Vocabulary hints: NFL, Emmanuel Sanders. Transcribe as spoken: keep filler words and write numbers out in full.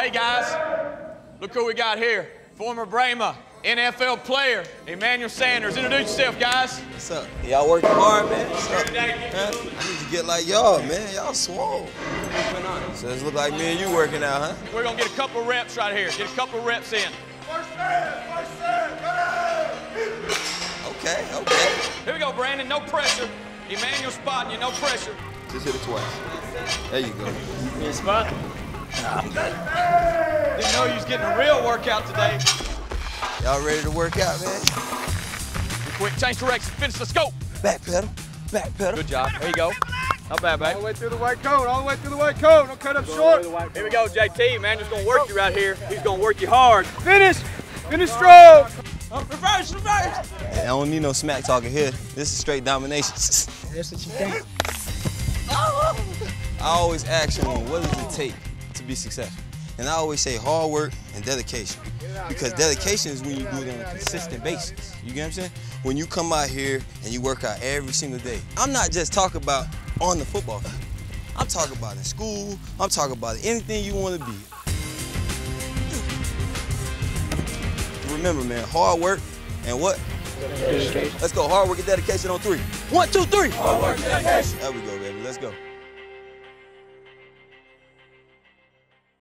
Hey guys, look who we got here. Former Bama N F L player, Emmanuel Sanders. Introduce yourself, guys. What's up? Y'all working hard, man. What's up, man? I need to get like y'all, man. Y'all swole. What's going on? So it looks like me and you working out, huh? We're gonna get a couple reps right here. Get a couple reps in. First set, first set, go! Okay, okay. Here we go, Brandon. No pressure. Emmanuel spotting you. No pressure. Just hit it twice. There you go. You in spot? Nah, I'm good. Didn't know you was getting a real workout today. Y'all ready to work out, man? Quick, change direction, finish, let's go. Back pedal, back pedal. Good job, there you go. Not bad, babe. All the way through the white cone, all the way through the white cone. Don't cut up short. Here we go, J T, man. Just gonna work you right here. He's gonna work you hard. Finish, finish strong. Reverse, reverse. I don't need no smack talking here. This is straight domination. That's what you think. I always ask someone, what does it take to be successful? And I always say hard work and dedication. Because dedication is when you do it on a consistent basis. You get what I'm saying? When you come out here and you work out every single day. I'm not just talking about on the football field. I'm talking about in school. I'm talking about anything you want to be. Remember, man, hard work and what? Dedication. Let's go. Hard work and dedication on three. One, two, three. Hard work and dedication. There we go, baby. Let's go.